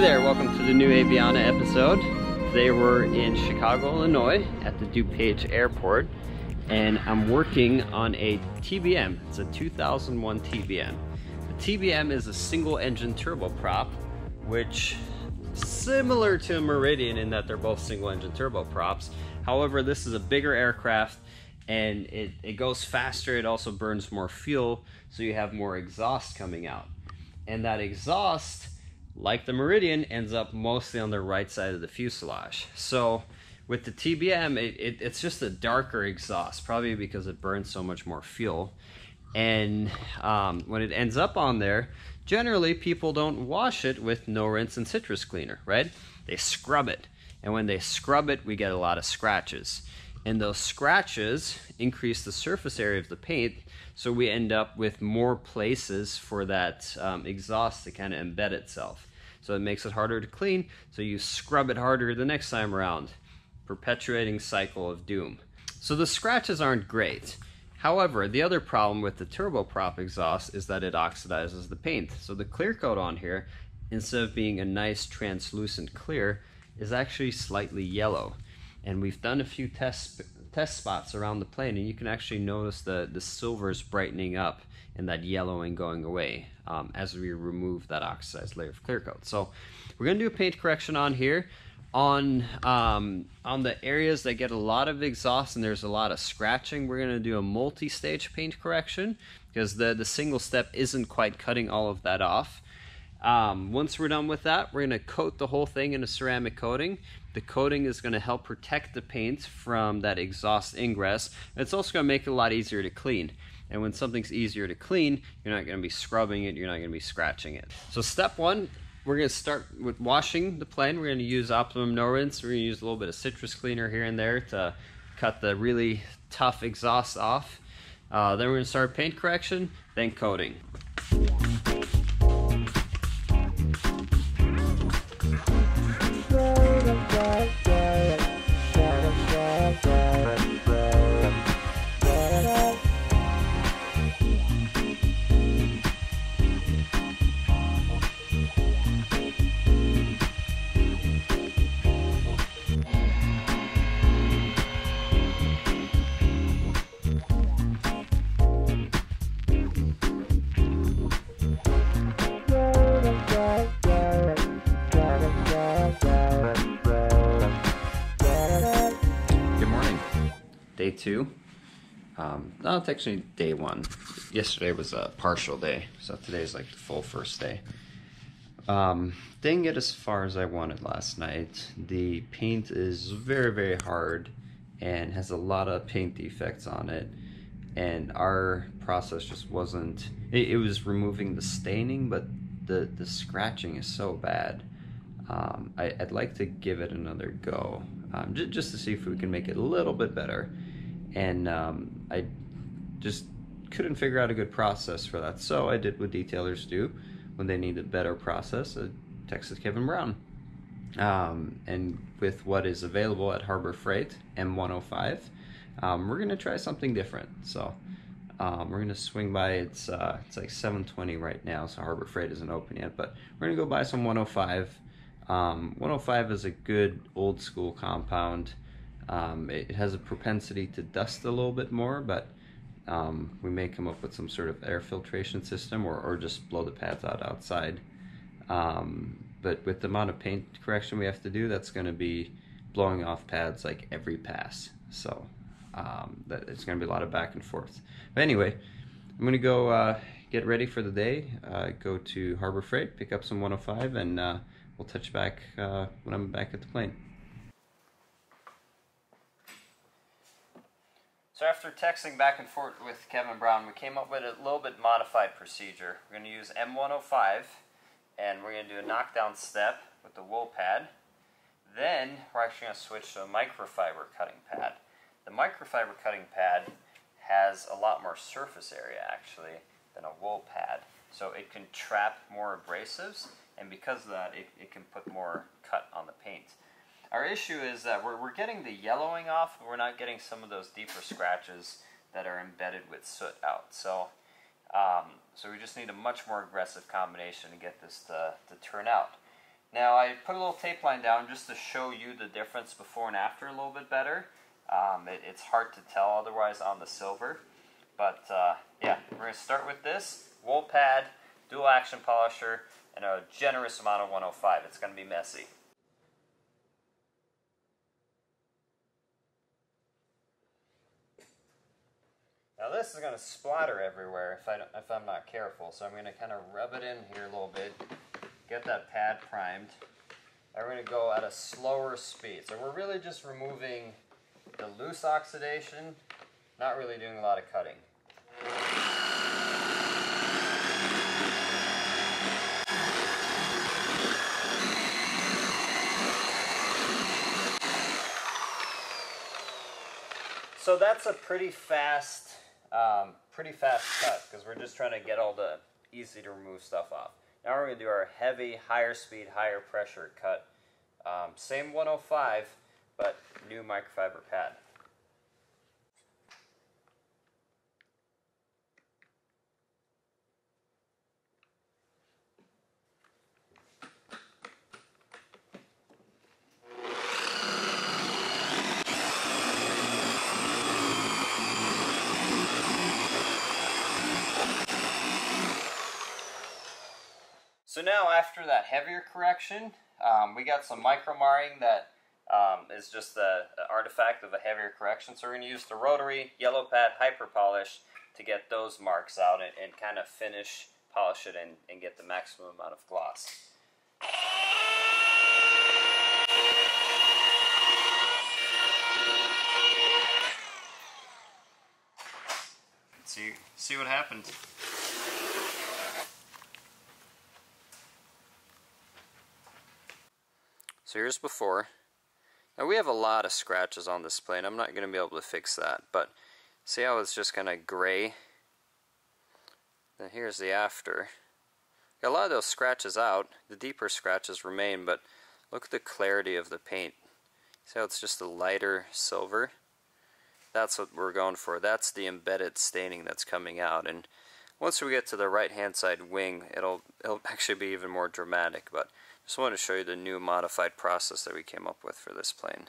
Hey there, welcome to the new Aviana episode. Today we're in Chicago, Illinois at the DuPage Airport, and I'm working on a TBM. It's a 2001 TBM. The TBM is a single engine turboprop, which similar to Meridian in that they're both single engine turboprops. However, this is a bigger aircraft and it goes faster. It also burns more fuel, so you have more exhaust coming out. And that exhaust, like the Meridian, ends up mostly on the right side of the fuselage. So with the TBM, it's just a darker exhaust, probably because it burns so much more fuel. And when it ends up on there, generally people don't wash it with no rinse and citrus cleaner, right? They scrub it. And when they scrub it, we get a lot of scratches. And those scratches increase the surface area of the paint, so we end up with more places for that exhaust to kind of embed itself. So it makes it harder to clean, so you scrub it harder the next time around, perpetuating cycle of doom. So the scratches aren't great. However, the other problem with the turboprop exhaust is that it oxidizes the paint. So the clear coat on here, instead of being a nice translucent clear, is actually slightly yellow. And we've done a few test spots around the plane, and you can actually notice the silvers brightening up and that yellowing going away as we remove that oxidized layer of clear coat. So we're going to do a paint correction on here on the areas that get a lot of exhaust and there's a lot of scratching. We're going to do a multi-stage paint correction because the single step isn't quite cutting all of that off. Once we're done with that, we're going to coat the whole thing in a ceramic coating. The coating is going to help protect the paint from that exhaust ingress. It's also going to make it a lot easier to clean. And when something's easier to clean, you're not going to be scrubbing it, you're not going to be scratching it. So step one, we're going to start with washing the plane. We're going to use Optimum No Rinse. We're going to use a little bit of citrus cleaner here and there to cut the really tough exhaust off. Then we're going to start paint correction, then coating. Day two. No, it's actually day one. Yesterday was a partial day, so today's like the full first day. Didn't get as far as I wanted last night. The paint is very, very hard and has a lot of paint defects on it. And our process just wasn't, it was removing the staining, but the scratching is so bad. I'd like to give it another go, just to see if we can make it a little bit better. And I just couldn't figure out a good process for that, so I did what detailers do when they need a better process. I texted Kevin Brown, and with what is available at Harbor Freight, M105, we're gonna try something different. So we're gonna swing by. It's like 7:20 right now, so Harbor Freight isn't open yet, but we're gonna go buy some 105. 105 is a good old school compound. It has a propensity to dust a little bit more, but we may come up with some sort of air filtration system or just blow the pads out outside. But with the amount of paint correction we have to do, that's going to be blowing off pads like every pass. So that it's going to be a lot of back and forth. But anyway, I'm going to go get ready for the day, go to Harbor Freight, pick up some 105, and we'll touch back when I'm back at the plane. So after texting back and forth with Kevin Brown, we came up with a little bit modified procedure. We're going to use M105, and we're going to do a knockdown step with the wool pad. Then we're actually going to switch to a microfiber cutting pad. The microfiber cutting pad has a lot more surface area, actually, than a wool pad. So it can trap more abrasives, and because of that, it can put more cut on the paint. Our issue is that we're getting the yellowing off, but we're not getting some of those deeper scratches that are embedded with soot out. So so we just need a much more aggressive combination to get this to turn out. Now I put a little tape line down just to show you the difference before and after a little bit better. It's hard to tell otherwise on the silver. But yeah, we're going to start with this wool pad, dual action polisher, and a generous amount of 105. It's going to be messy. Now this is going to splatter everywhere if I'm not careful, so I'm going to kind of rub it in here a little bit, get that pad primed. Now we're going to go at a slower speed. So we're really just removing the loose oxidation, not really doing a lot of cutting. So that's a pretty fast cut, because we're just trying to get all the easy to remove stuff off. Now we're going to do our heavy, higher speed, higher pressure cut. Same 105, but new microfiber pad. So now after that heavier correction, we got some micro marring that is just the artifact of a heavier correction. So we're going to use the rotary, yellow pad, hyper polish to get those marks out and kind of finish, polish it and get the maximum amount of gloss. Let's see what happens. So here's before. Now we have a lot of scratches on this plane. I'm not going to be able to fix that, but see how it's just kind of gray? Then here's the after. Got a lot of those scratches out. The deeper scratches remain, but look at the clarity of the paint. See how it's just a lighter silver? That's what we're going for. That's the embedded staining that's coming out. And once we get to the right-hand side wing, it'll actually be even more dramatic, but just wanted to show you the new modified process that we came up with for this plane.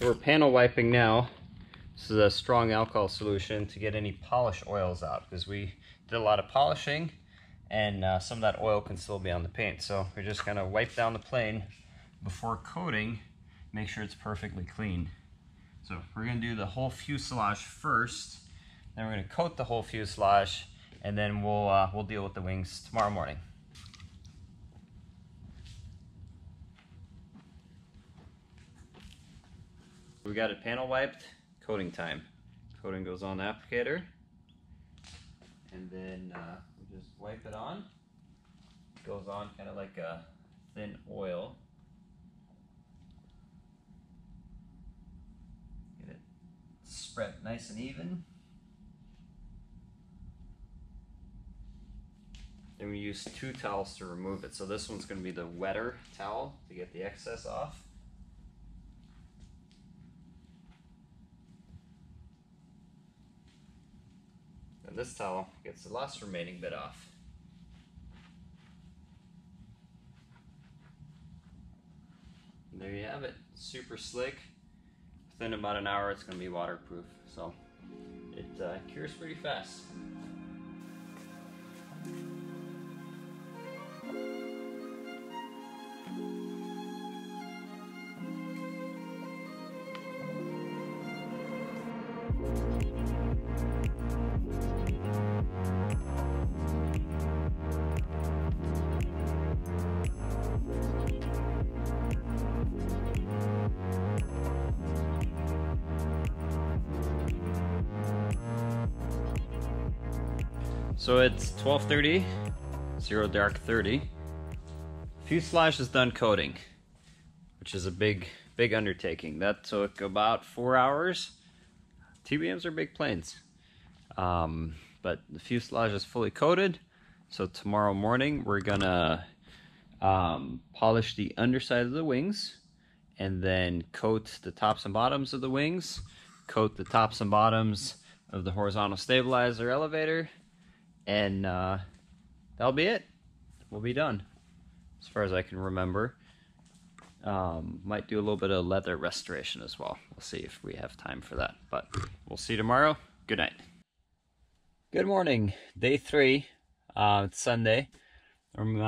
So we're panel wiping now. This is a strong alcohol solution to get any polish oils out, because we did a lot of polishing and some of that oil can still be on the paint. So we're just going to wipe down the plane before coating, make sure it's perfectly clean. So we're going to do the whole fuselage first, then we're going to coat the whole fuselage, and then we'll deal with the wings tomorrow morning. We got it panel wiped, coating time. Coating goes on the applicator, and then we just wipe it on. It goes on kind of like a thin oil. Get it spread nice and even. Then we use two towels to remove it. So this one's going to be the wetter towel to get the excess off. This towel gets the last remaining bit off. And there you have it, super slick. Within about an hour it's going to be waterproof, so it cures pretty fast. So it's 12:30, 0 dark 30. Fuselage is done coating, which is a big undertaking. That took about 4 hours. TBMs are big planes, but the fuselage is fully coated. So tomorrow morning we're gonna polish the underside of the wings, and then coat the tops and bottoms of the wings, coat the tops and bottoms of the horizontal stabilizer elevator, and that'll be it. We'll be done, as far as I can remember. Might do a little bit of leather restoration as well. We'll see if we have time for that, but we'll see you tomorrow. Good night. Good morning, day 3. It's Sunday. I'm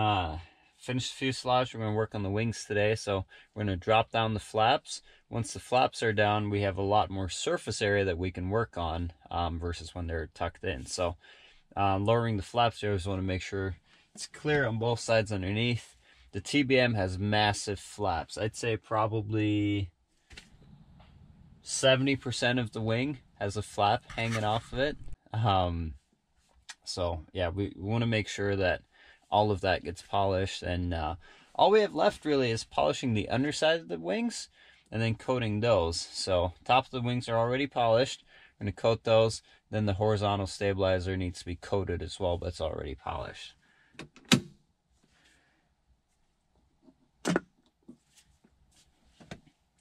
finished fuselage. We're going to work on the wings today, so we're going to drop down the flaps. Once the flaps are down, we have a lot more surface area that we can work on versus when they're tucked in. So lowering the flaps, you always want to make sure it's clear on both sides underneath. The TBM has massive flaps. I'd say probably 70% of the wing has a flap hanging off of it. So yeah, we want to make sure that all of that gets polished, and all we have left really is polishing the underside of the wings and then coating those. So top of the wings are already polished. We're going to coat those. Then the horizontal stabilizer needs to be coated as well, but it's already polished.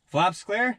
Flaps clear?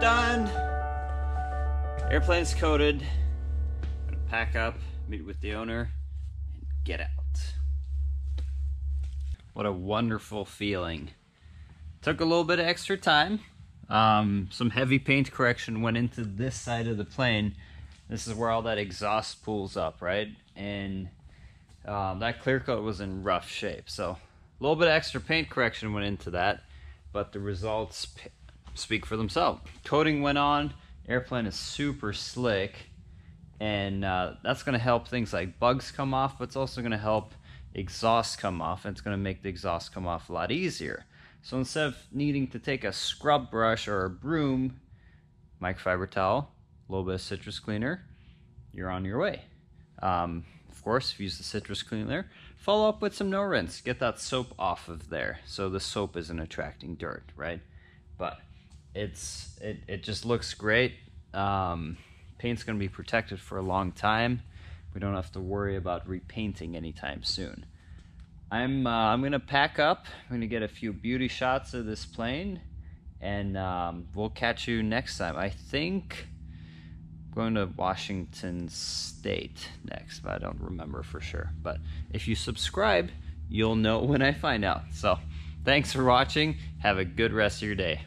Done. Airplane's coated. I'm gonna pack up, meet with the owner, and get out. What a wonderful feeling. Took a little bit of extra time. Some heavy paint correction went into this side of the plane. This is where all that exhaust pulls up, right? And that clear coat was in rough shape, so a little bit of extra paint correction went into that, but the results speak for themselves. Coating went on, airplane is super slick, and that's going to help things like bugs come off, but it's also going to help exhaust come off, and it's going to make the exhaust come off a lot easier. So instead of needing to take a scrub brush or a broom, microfiber towel, a little bit of citrus cleaner, you're on your way. Of course, if you use the citrus cleaner, follow up with some No Rinse, get that soap off of there so the soap isn't attracting dirt, right? But it just looks great. Paint's going to be protected for a long time. We don't have to worry about repainting anytime soon. I'm going to pack up. I'm going to get a few beauty shots of this plane, and we'll catch you next time. I think I'm going to Washington State next, but I don't remember for sure. But if you subscribe, you'll know when I find out. So thanks for watching. Have a good rest of your day.